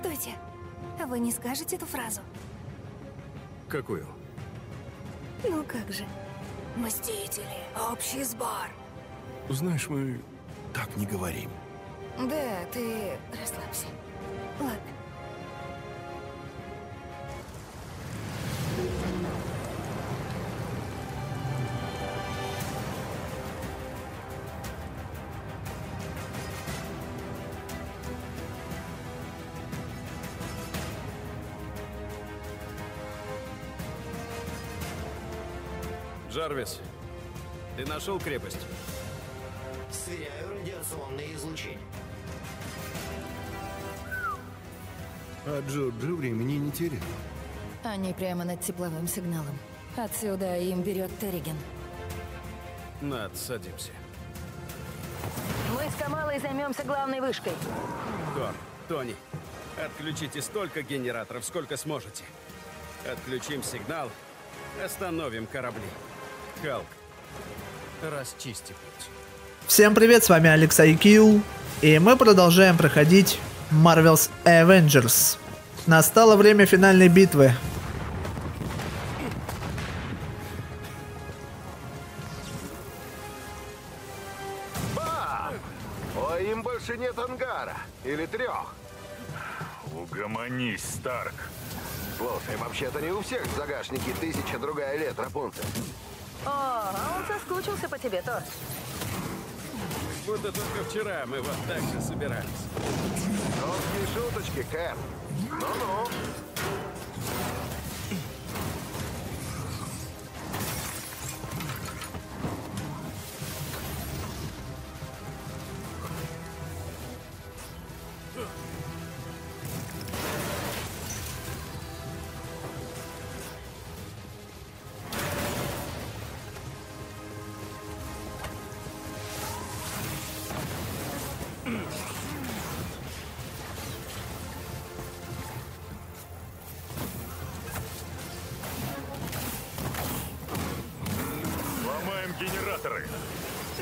Постойте, вы не скажете эту фразу? Какую? Ну как же. Мстители, общий сбор. Знаешь, мы так не говорим. Да, ты расслабься. Ладно. Джарвис, ты нашел крепость? Сверяю радиационное излучение. А Джорджи времени не теряет. Они прямо над тепловым сигналом. Отсюда им берет Терриген. Над, садимся. Мы с Камалой займемся главной вышкой. Дор, Тони, отключите столько генераторов, сколько сможете. Отключим сигнал, остановим корабли. Халк, расчисти путь. Всем привет, с вами Алекс Айкилл, и мы продолжаем проходить Marvel's Avengers. Настало время финальной битвы. Ба! Ой, им больше нет ангара. Или трех. Угомонись, Старк. Слушай, вообще-то не у всех в загашнике тысяча другая лет, Рапунцель. О, а он соскучился по тебе, Тор. Будто только вчера мы вот так же собирались. Толстые шуточки, Кэп. Ну-ну.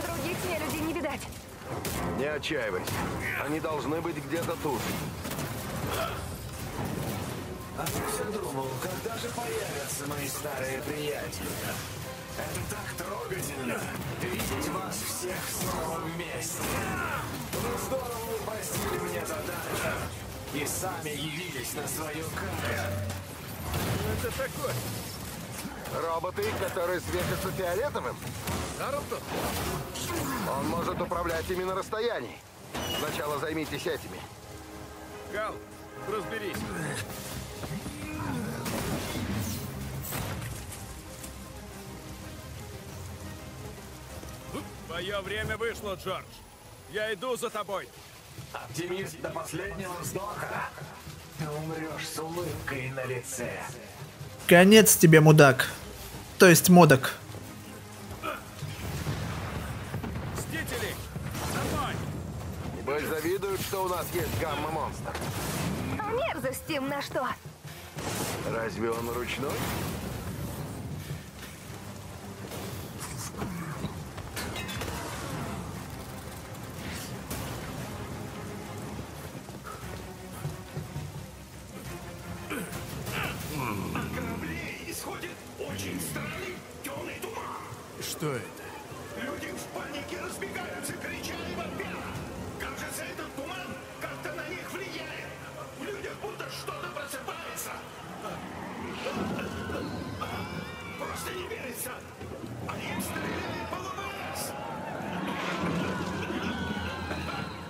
Других не людей не видать. Не отчаивайся. Они должны быть где-то тут. А ты все думал, когда же появятся мои старые приятели? Это так трогательно. Видеть вас всех снова вместе. Ну здорово вы постили мне задачу. И сами явились на свою кару. Это такое. Роботы, которые светятся фиолетовым? Тарлтон? Он может управлять ими на расстоянии. Сначала займитесь этими. Гал, разберись. Твое время вышло, Джордж. Я иду за тобой. Оптимист до последнего вздоха. Ты умрешь с улыбкой на лице. Конец тебе, мудак. То есть Модок. Мстители, боль завидуют, что у нас есть гамма-монстр. А мерзость им на что? Разве он ручной? Что это? Люди в панике разбегаются, крича и бомбят. Кажется, этот туман как-то на них влияет. В людях будто что-то просыпается. Просто не верится. Они стреляют по луне.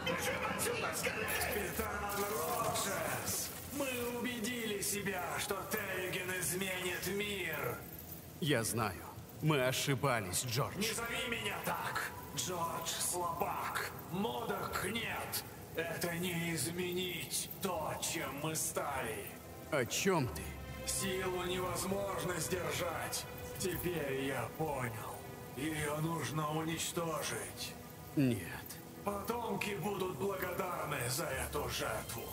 Бежим отсюда, скорее! Капитан Роджерс, мы убедили себя, что Терриген изменит мир. Я знаю. Мы ошибались, Джордж. Не зови меня так. Джордж слабак. Модок нет. Это не изменить то, чем мы стали. О чем ты? Силу невозможно сдержать. Теперь я понял. Ее нужно уничтожить. Нет. Потомки будут благодарны за эту жертву.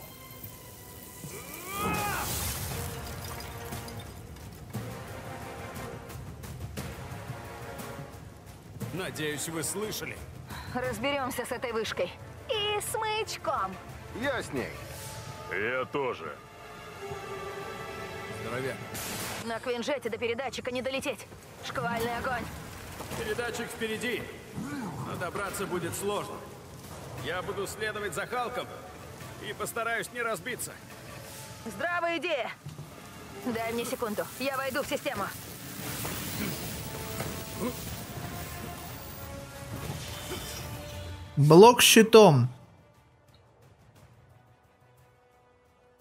Надеюсь, вы слышали. Разберемся с этой вышкой. И смычком. Я с ней. Я тоже. Здоровья. На Квинжете до передатчика не долететь. Шквальный огонь. Передатчик впереди. Но добраться будет сложно. Я буду следовать за Халком и постараюсь не разбиться. Здравая идея. Дай мне секунду. Я войду в систему. Блок щитом.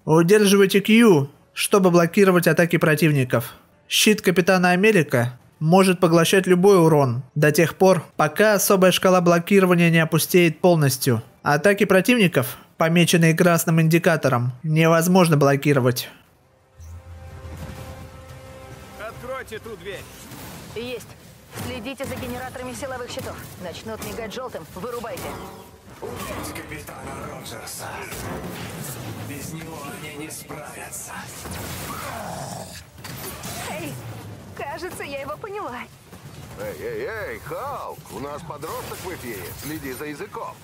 Удерживайте Q, чтобы блокировать атаки противников. Щит Капитана Америка может поглощать любой урон до тех пор, пока особая шкала блокирования не опустеет полностью. Атаки противников, помеченные красным индикатором, невозможно блокировать. Откройте ту дверь. Есть. Следите за генераторами силовых щитов. Начнут мигать желтым, вырубайте. Убить Капитана Роджерса. Без него они не справятся. Эй, кажется, я его поняла. Эй, Халк, у нас подросток в эфире. Следи за языком.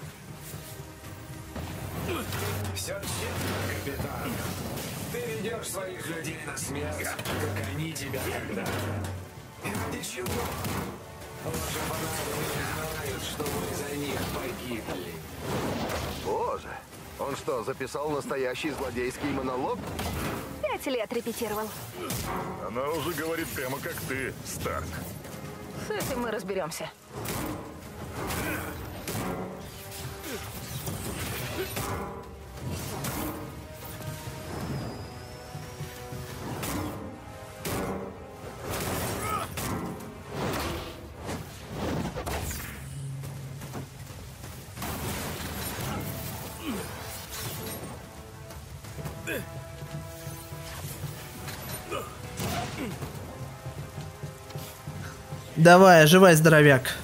Все честно, капитан. Ты ведешь своих людей на смерть, как они тебя когда-то. Ничего. Ваши фанаты не знают, что мы за них погибли. Боже, он что, записал настоящий злодейский монолог? 5 лет репетировал. Она уже говорит прямо как ты, Старк. С этим мы разберемся. Давай, оживай, здоровяк.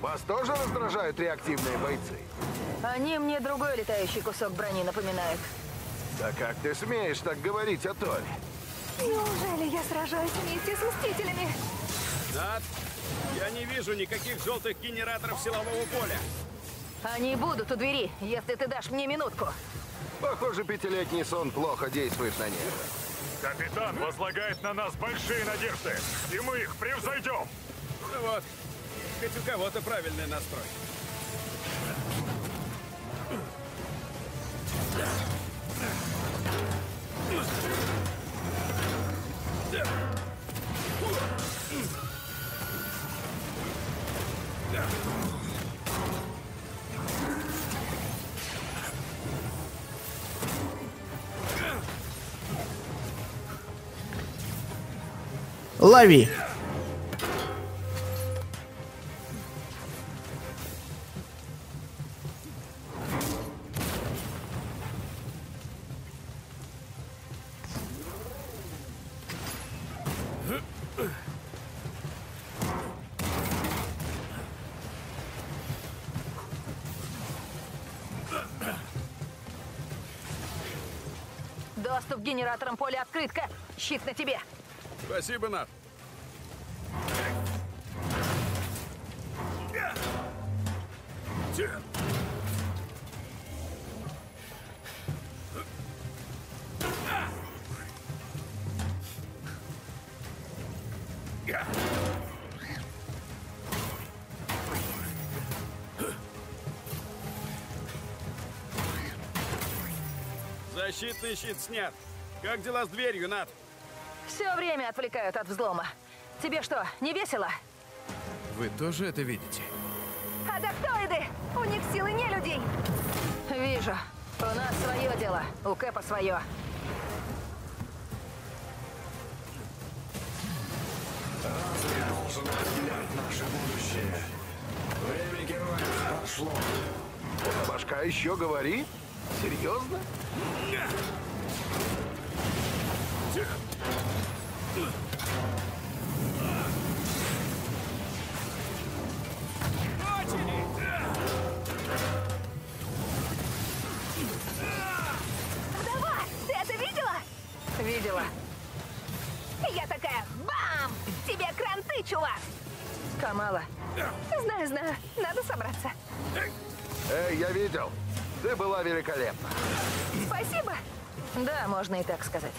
Вас тоже раздражают реактивные бойцы? Они мне другой летающий кусок брони напоминают. Да как ты смеешь так говорить о Торе? Неужели я сражаюсь вместе с Мстителями? Да, я не вижу никаких желтых генераторов силового поля. Они будут у двери, если ты дашь мне минутку. Похоже, 5-летний сон плохо действует на нервы. Капитан возлагает на нас большие надежды, и мы их превзойдем. Ну вот, хоть у кого-то правильный настрой. Лови. Доступ к генераторам поля открыт. Щит на тебе. Спасибо, Над. Защитный щит снят. Как дела с дверью, Над? Все время отвлекают от взлома. Тебе что, не весело? Вы тоже это видите? Адаптоиды! У них силы не людей. Вижу. У нас свое дело. У Кэпа свое. Разве должен разделять наше будущее? Время героев прошло. Башка еще говорит? Серьезно? Тихо. я видел. Ты была великолепна. Спасибо. Да, можно и так сказать.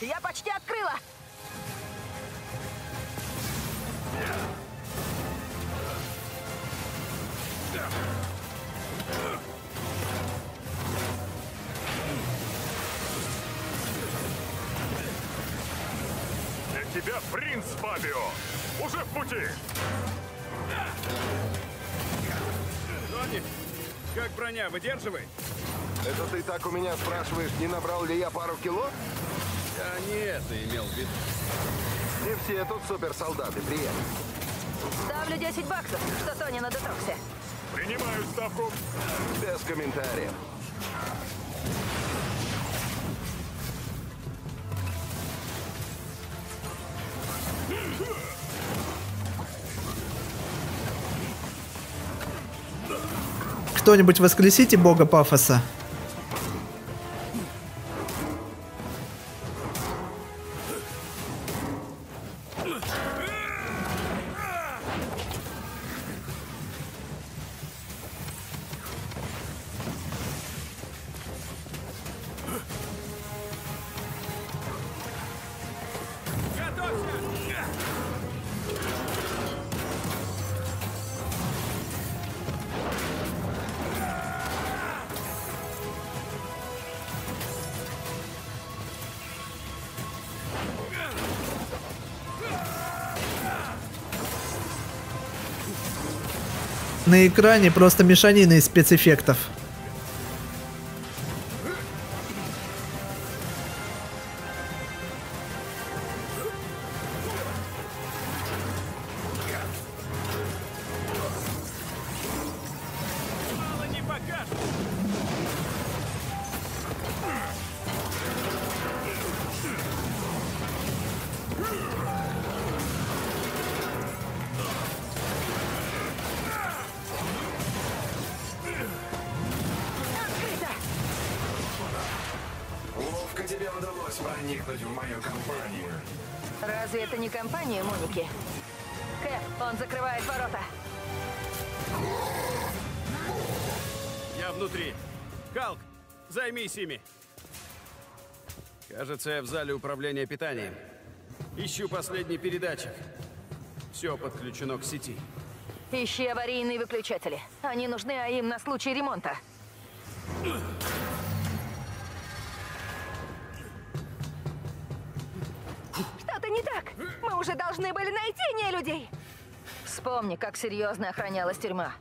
Я почти открыла! Для тебя принц Фабио! Уже в пути! Ноги, как броня, выдерживай? Это ты так у меня спрашиваешь, не набрал ли я пару кило? Да не это имел в виду. Не все тут суперсолдаты, приятно. Ставлю 10 баксов, что Тони на детоксе. Принимаю ставку. Без комментариев. Кто-нибудь воскресите бога пафоса? На экране просто мешанина из спецэффектов. Кажется, я в зале управления питанием. Ищу последний передатчик. Все подключено к сети. Ищи аварийные выключатели. Они нужны АИМ на случай ремонта. Что-то не так. Мы уже должны были найти нелюдей. Вспомни, как серьезно охранялась тюрьма.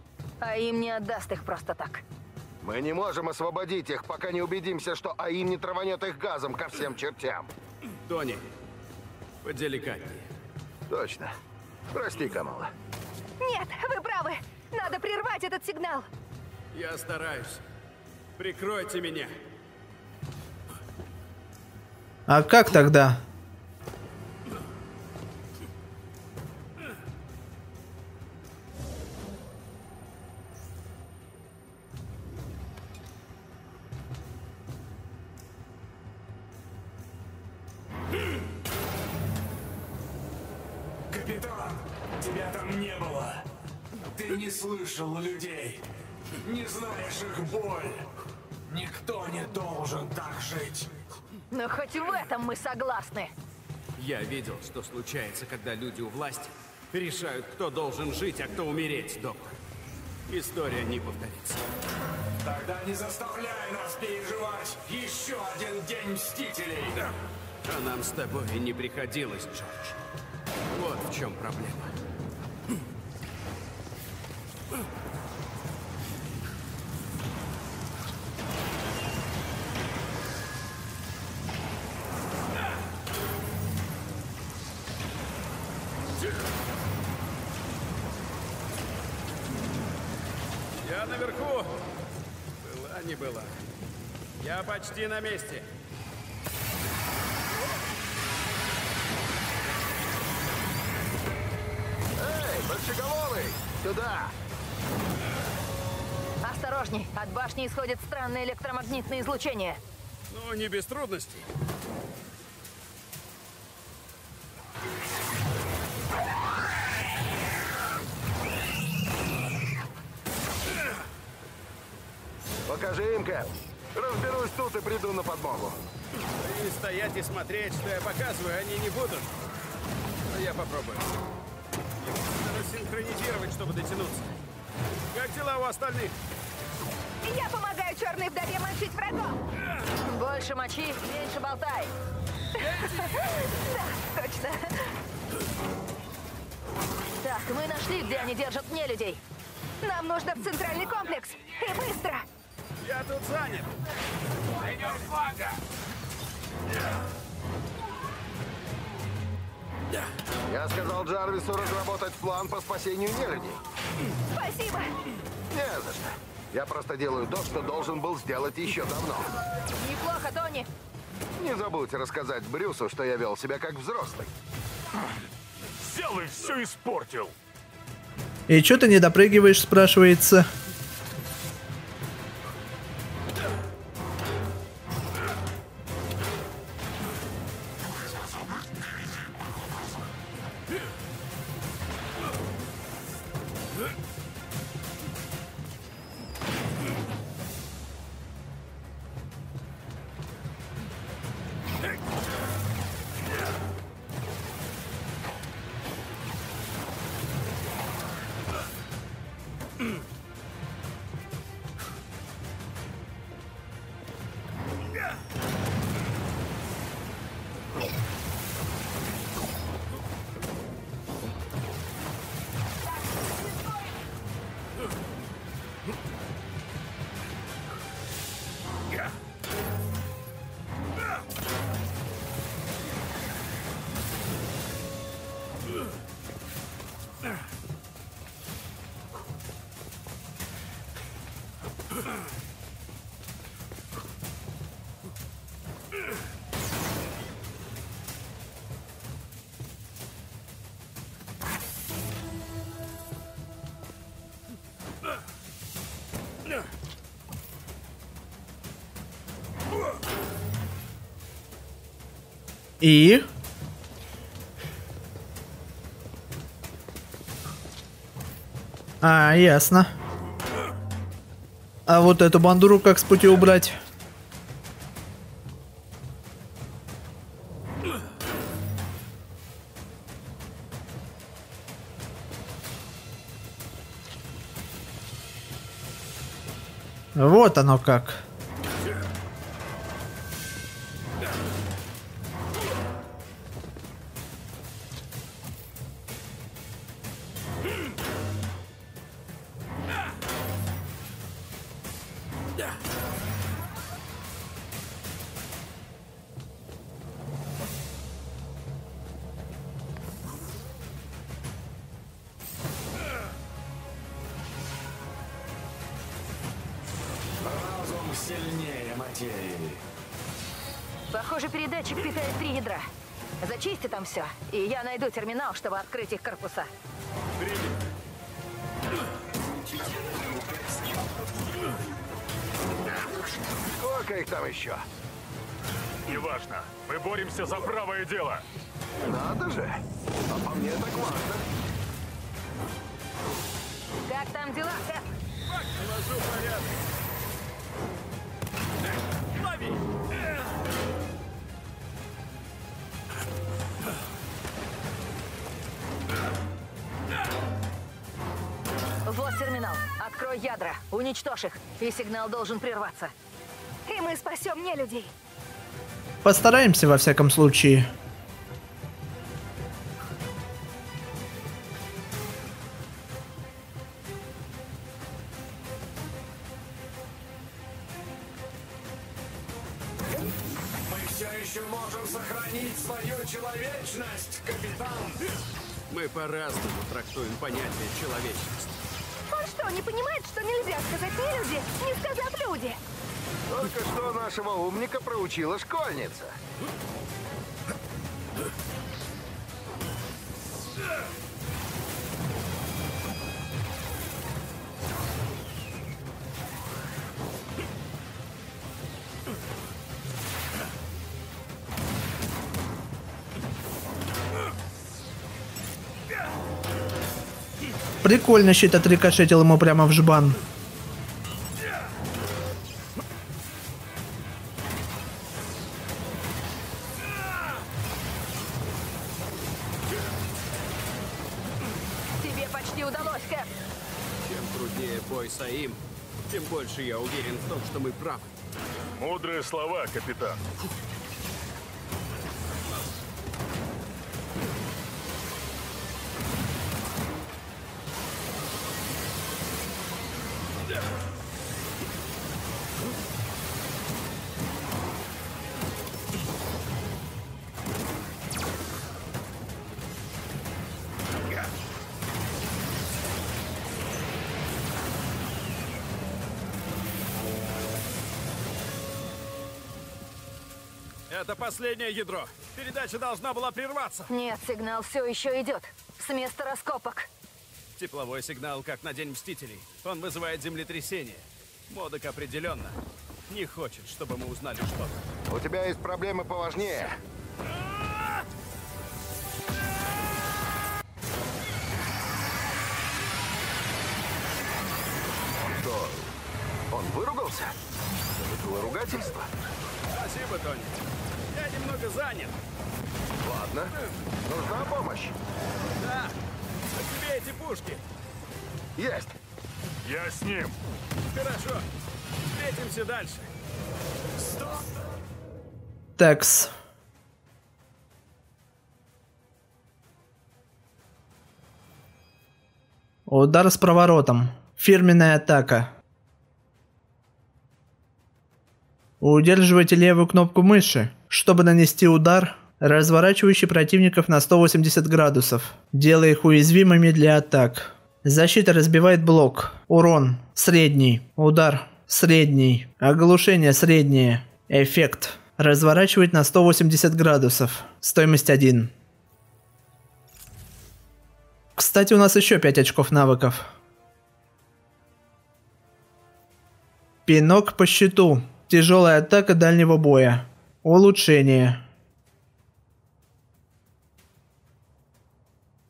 АИМ не отдаст их просто так. Мы не можем освободить их, пока не убедимся, что АИМ не траванет их газом ко всем чертям. Тони, поделикатнее. Точно. Прости, Камала. Нет, вы правы. Надо прервать этот сигнал. Я стараюсь. Прикройте меня. А как тогда? Капитан, тебя там не было. Ты не слышал людей. Не знаешь их боль. Никто не должен так жить. Но хоть в этом мы согласны. Я видел, что случается, когда люди у власти решают, кто должен жить, а кто умереть, доктор. История не повторится. Тогда не заставляй нас переживать еще один день Мстителей. Да. А нам с тобой и не приходилось, Джордж. Вот в чем проблема. Я наверху. Была не была. Я почти на месте. Эй, большеголовый! Сюда! Осторожней, от башни исходит странное электромагнитное излучение. Ну, не без трудностей. Покажи им, Кэп. Разберусь тут и приду на подмогу. И стоять и смотреть, что я показываю, они не будут. Но я попробую. Надо синхронизировать, чтобы дотянуться. Как дела у остальных? Я помогаю черной вдове мочить врагов. Больше мочи, меньше болтай. Да, точно. Так, мы нашли, где они держат нелюдей. Нам нужно в центральный комплекс. И быстро. Я тут занят. Найдем флага. Я сказал Джарвису разработать план по спасению нелюдей. Спасибо. Не за что. Я просто делаю то, что должен был сделать еще давно. Неплохо, Тони. Не забудь рассказать Брюсу, что я вел себя как взрослый. Взял и все испортил. И чё ты не допрыгиваешь, спрашивается? И... А, ясно. А вот эту бандуру как с пути убрать? Вот оно как. Сильнее материи. Похоже, передатчик питает 3 ядра. Зачисти там все, и я найду терминал, чтобы открыть их корпуса. Сколько их там еще? Неважно. Мы боремся за правое дело. Надо же! А по мне так важно. Как там дела? Положу порядок. Лови! Вот терминал. Открой ядра, уничтожь их, и сигнал должен прерваться. И мы спасем нелюдей. Постараемся, во всяком случае. Мы все еще можем сохранить свою человечность, капитан. Мы по-разному трактуем понятие человечность. Он что, не понимает, что нельзя сказать нелюди, не сказав люди? Только что нашего умника проучила школьница. Прикольно, щит отрикошетил ему прямо в жбан. Тем больше я уверен в том, что мы правы. Мудрые слова, капитан. Это последнее ядро. Передача должна была прерваться. Нет, сигнал все еще идет. С места раскопок. Тепловой сигнал, как на День Мстителей. Он вызывает землетрясение. Модок определенно не хочет, чтобы мы узнали что-то. У тебя есть проблемы поважнее. Он что? Он выругался? Это было ругательство? Спасибо, Тони. Я немного занят. Ладно. Нужна помощь. Да. А тебе эти пушки. Есть. Я с ним. Хорошо. Встретимся дальше. Стоп. Такс. Удар с проворотом. Фирменная атака. Удерживайте левую кнопку мыши, чтобы нанести удар, разворачивающий противников на 180 градусов, делая их уязвимыми для атак. Защита разбивает блок. Урон средний. Удар средний. Оглушение среднее. Эффект. Разворачивать на 180 градусов. Стоимость 1. Кстати, у нас еще 5 очков навыков. Пинок по щиту. Тяжелая атака дальнего боя. Улучшение.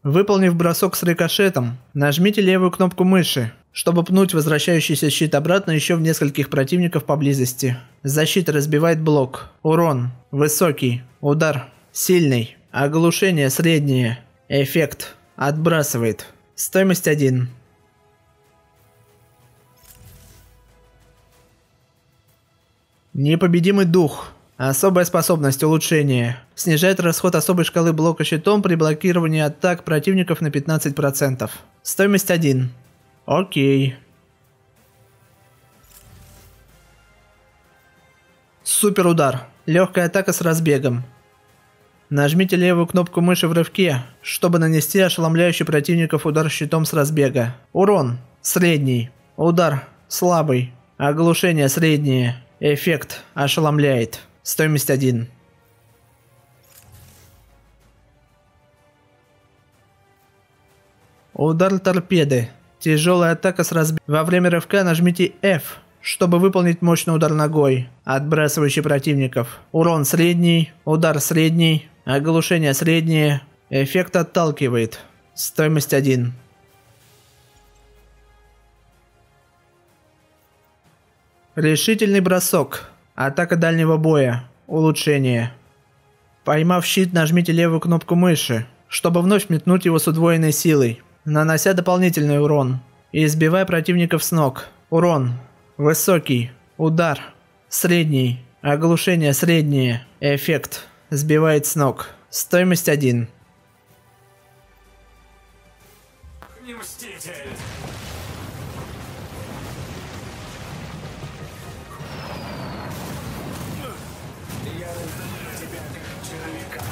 Выполнив бросок с рикошетом, нажмите левую кнопку мыши, чтобы пнуть возвращающийся щит обратно еще в нескольких противников поблизости. Защита разбивает блок. Урон. Высокий. Удар. Сильный. Оглушение среднее. Эффект. Отбрасывает. Стоимость 1. Непобедимый дух. Особая способность улучшения. Снижает расход особой шкалы блока щитом при блокировании атак противников на 15%. Стоимость 1. Окей. Супер удар. Легкая атака с разбегом. Нажмите левую кнопку мыши в рывке, чтобы нанести ошеломляющий противников удар щитом с разбега. Урон. Средний. Удар. Слабый. Оглушение среднее. Эффект ошеломляет. Стоимость 1. Удар торпеды. Тяжелая атака с разбегом. Во время рывка нажмите F, чтобы выполнить мощный удар ногой, отбрасывающий противников. Урон средний. Удар средний. Оглушение среднее. Эффект отталкивает. Стоимость 1. Решительный бросок. Атака дальнего боя. Улучшение. Поймав щит, нажмите левую кнопку мыши, чтобы вновь метнуть его с удвоенной силой, нанося дополнительный урон. И избивая противников с ног. Урон. Высокий. Удар. Средний. Оглушение среднее. Эффект. Сбивает с ног. Стоимость 1. Не мститель. Я узнаю тебя как червяка.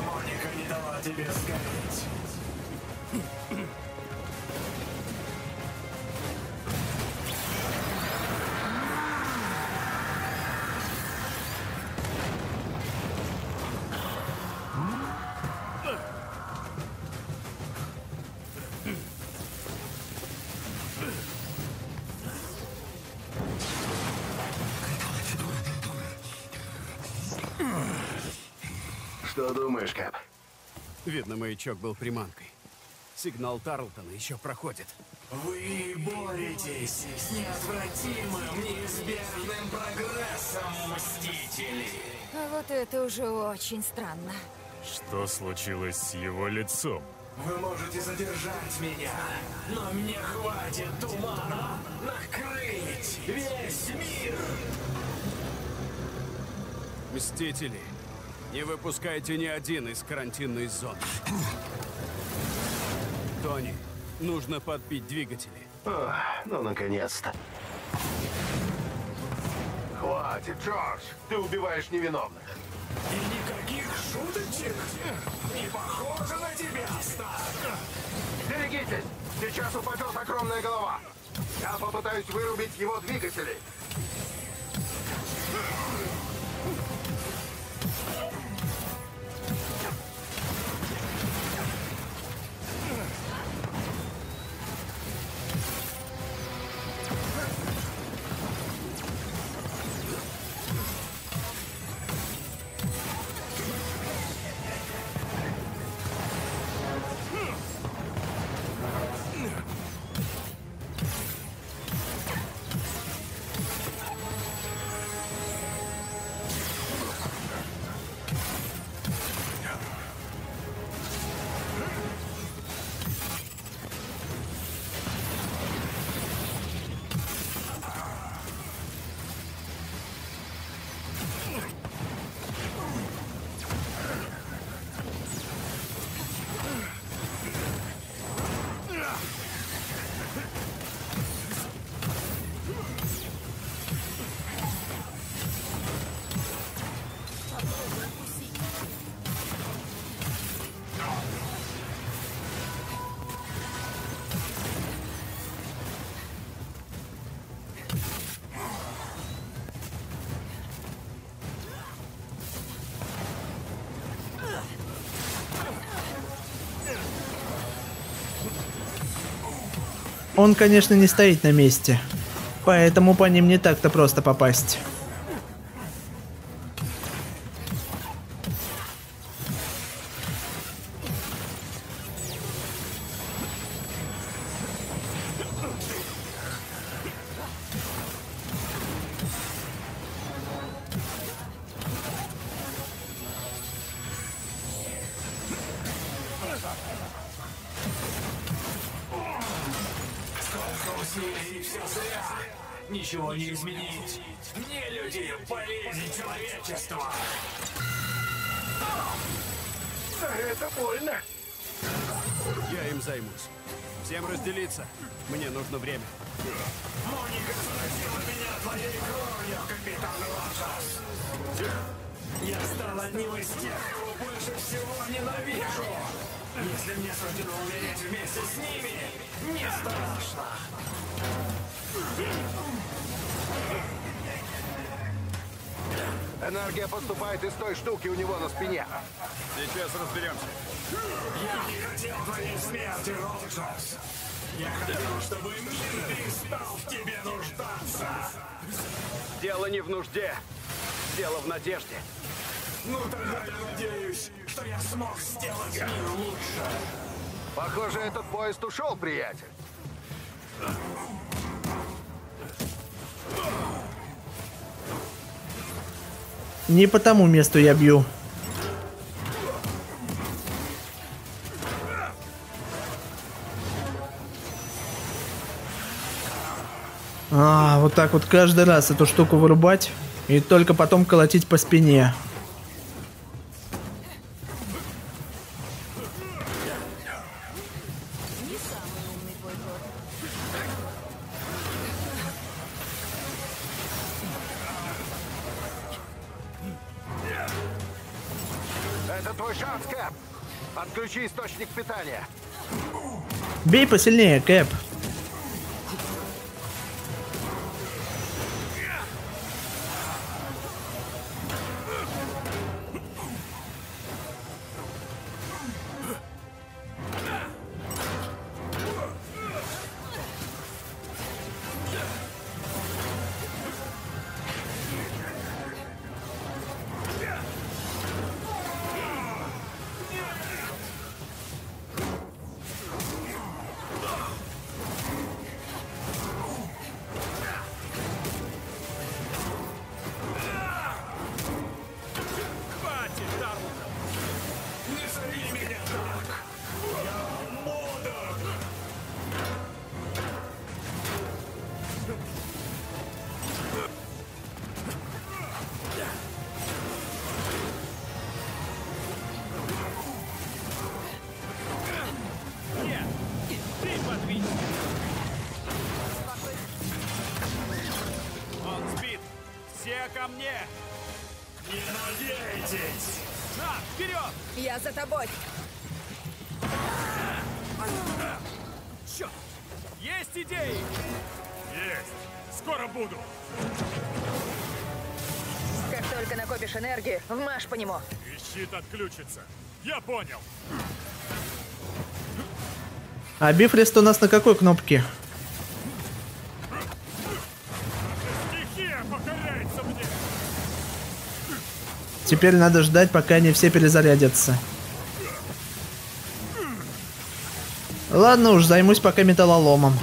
Моника не дала тебе сгореть. Что думаешь, Кэп? Видно, маячок был приманкой. Сигнал Тарлтона еще проходит. Вы боретесь с неотвратимым, неизбежным прогрессом, мстители. А вот это уже очень странно. Что случилось с его лицом? Вы можете задержать меня, но мне хватит тумана накрыть весь мир. Мстители, не выпускайте ни один из карантинной зоны. Тони, нужно подбить двигатели. О, ну наконец-то. Хватит, Джордж, ты убиваешь невиновных. И никаких шуточек. Не похоже на тебя, Стар. Берегитесь, сейчас упадет огромная голова. Я попытаюсь вырубить его двигатели. Он, конечно, не стоит на месте, поэтому по ним не так-то просто попасть. Ничего не изменить. Не люди, болезнь человечества. Это больно. Я им займусь. Всем разделиться. Мне нужно время. Моника заразила меня твоей кровью, капитан Лассас. Я стал одним из тех, кого больше всего ненавижу. Если мне суждено умереть вместе с ними, не страшно. Энергия поступает из той штуки у него на спине. Сейчас разберемся. Я не хотел твоей смерти, Роджерс. Я хочу, чтобы мир перестал в тебе нуждаться. Дело не в нужде. Дело в надежде. Ну тогда я надеюсь, что я смог сделать мир лучше. Похоже, этот поезд ушел, приятель. Не по тому месту я бью. А, вот так вот каждый раз эту штуку вырубать и только потом колотить по спине. Это твой шанс, Кэп. Отключи источник питания. Бей посильнее, Кэп. Я за тобой. Черт. Есть идеи? Есть. Скоро буду. Как только накопишь энергии, вмажь по нему. И щит отключится. Я понял. А бифрест у нас на какой кнопке? Теперь надо ждать, пока они все перезарядятся. Ладно уж, займусь пока металлоломом.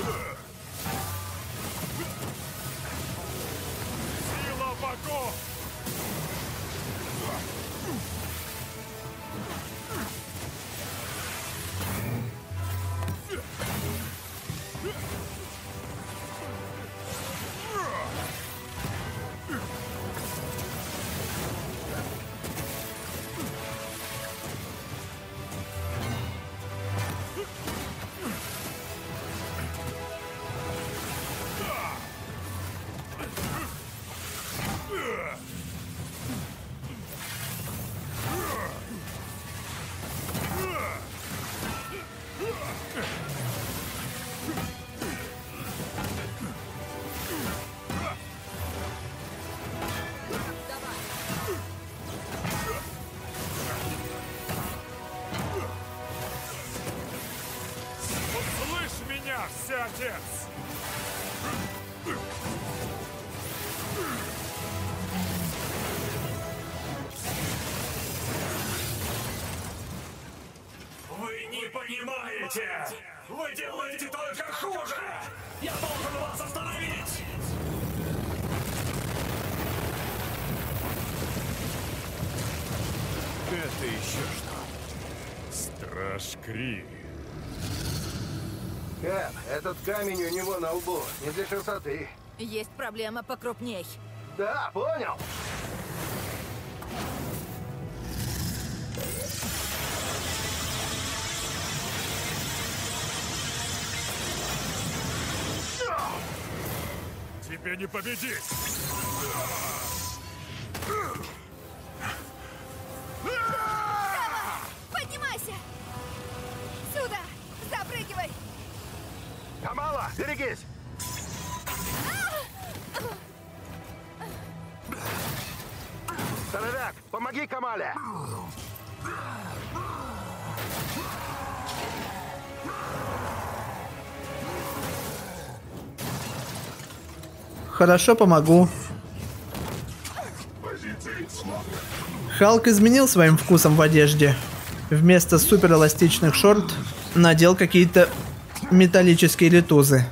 Вы делаете только хуже! Я должен вас остановить! Это еще что? Страж-Кри. Кэп, этот камень у него на лбу, не для красоты. Есть проблема покрупней. Да, понял! Тебе не победить! Поднимайся! Сюда! Запрыгивай! Тамала, берегись! Здоровяк, помоги Камале! Хорошо, помогу. Халк изменил своим вкусом в одежде. Вместо суперэластичных шорт надел какие-то металлические литузы.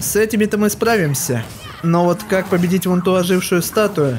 С этими-то мы справимся. Но вот как победить вон ту ожившую статую?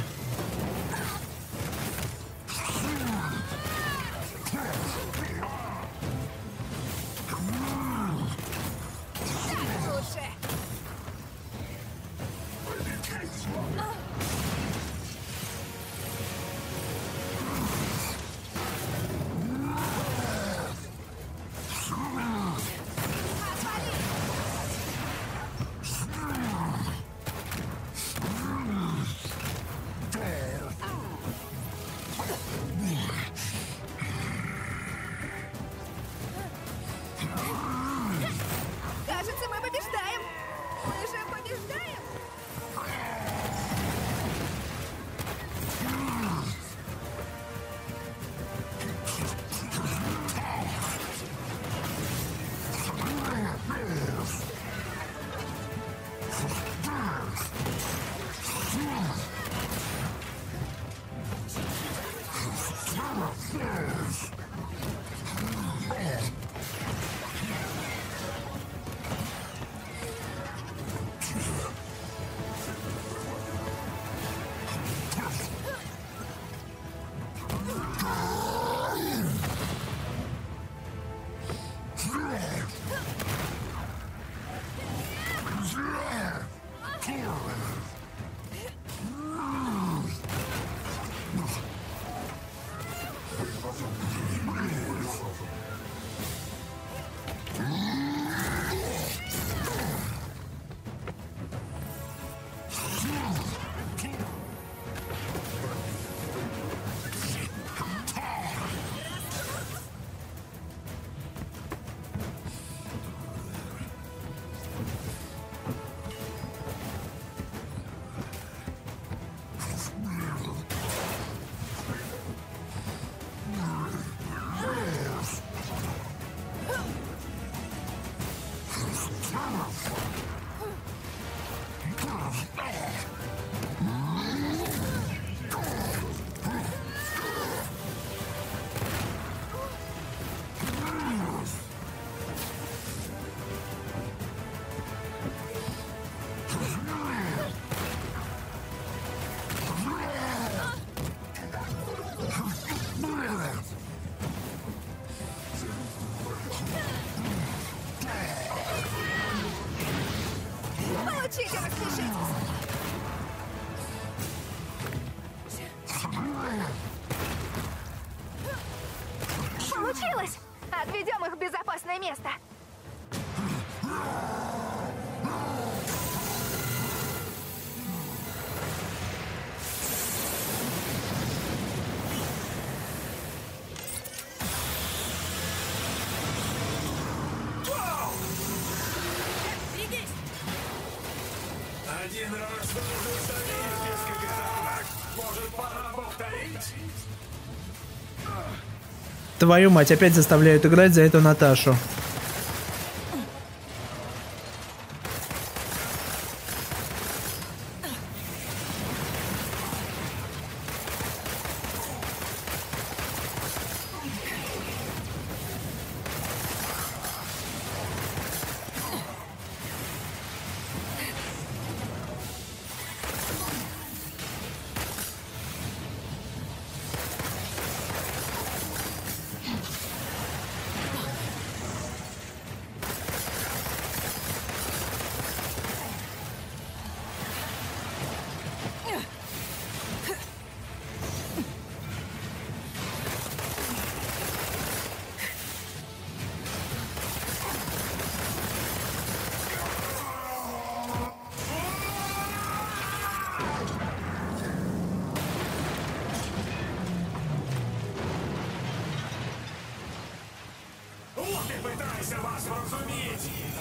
Твою мать, опять заставляют играть за эту Наташу.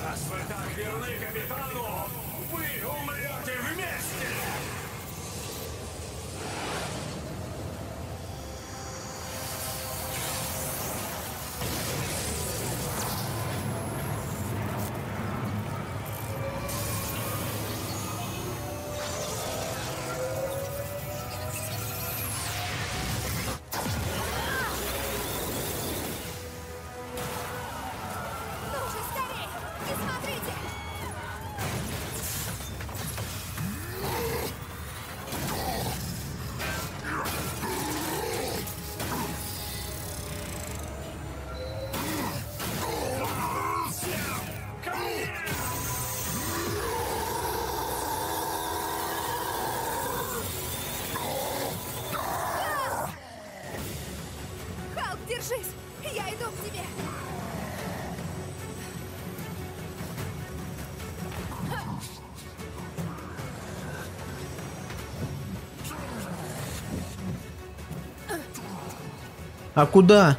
Раз вы так верны капитану, вы умрете вместе! А куда?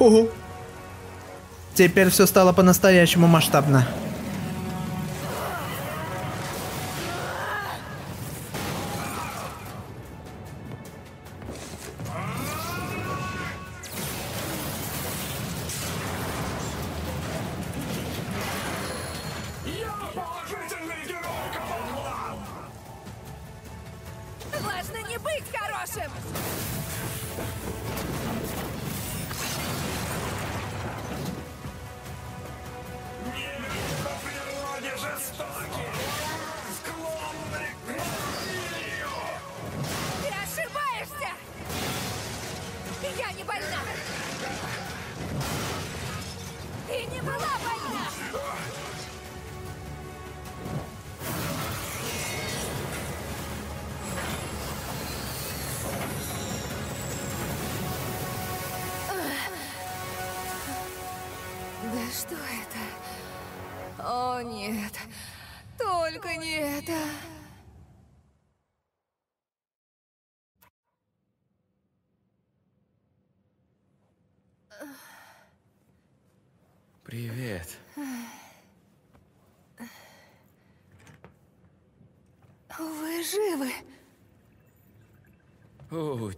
Угу. Теперь все стало по-настоящему масштабно.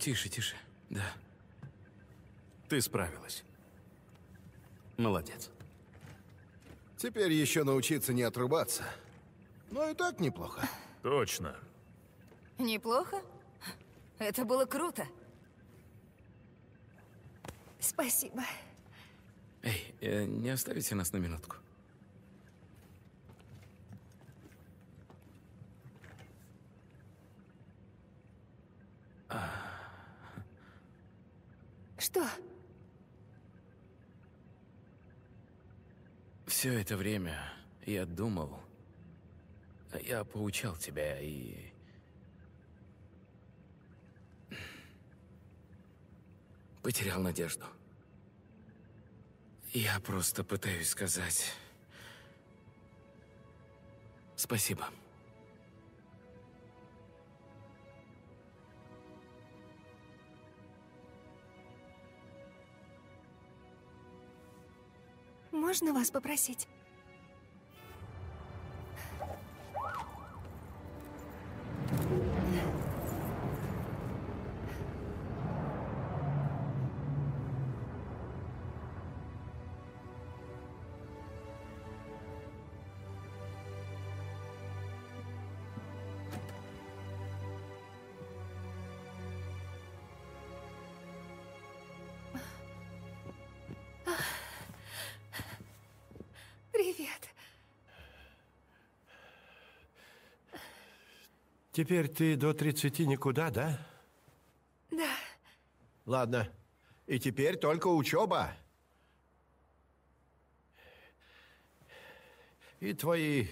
Тише, тише. Да. Ты справилась. Молодец. Теперь еще научиться не отрубаться. Но и так неплохо. Точно. Неплохо? Это было круто. Спасибо. Эй, не оставите нас на минутку? Что? Все это время я думал, я поучал тебя и... потерял надежду. Я просто пытаюсь сказать... спасибо. Можно вас попросить? Теперь ты до 30 никуда, да? Да. Ладно. И теперь только учеба. И твои...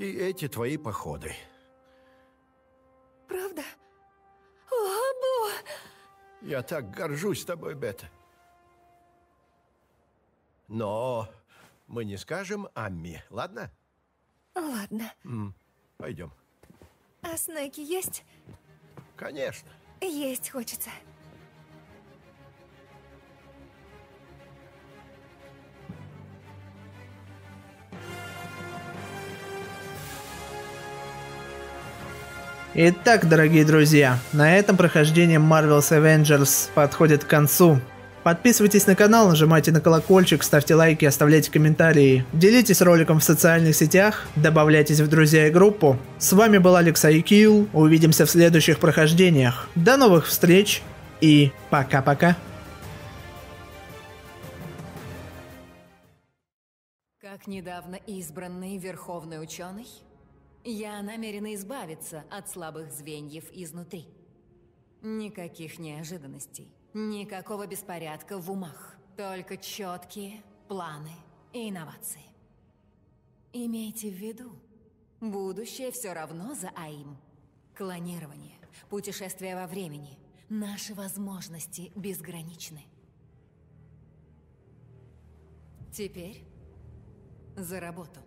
И эти твои походы. Правда? О, Бо! Я так горжусь тобой, Бета. Но мы не скажем Амми, ладно? Ладно. Пойдем. А снеки есть? Конечно. Есть хочется. Итак, дорогие друзья, на этом прохождение Marvel's Avengers подходит к концу. Подписывайтесь на канал, нажимайте на колокольчик, ставьте лайки, оставляйте комментарии. Делитесь роликом в социальных сетях, добавляйтесь в друзья и группу. С вами был Алекс Айкилл, увидимся в следующих прохождениях. До новых встреч и пока-пока. Как недавно избранный верховный ученый, я намерена избавиться от слабых звеньев изнутри. Никаких неожиданностей. Никакого беспорядка в умах, только четкие планы и инновации. Имейте в виду, будущее все равно за АИМ. Клонирование, путешествие во времени, наши возможности безграничны. Теперь за работу.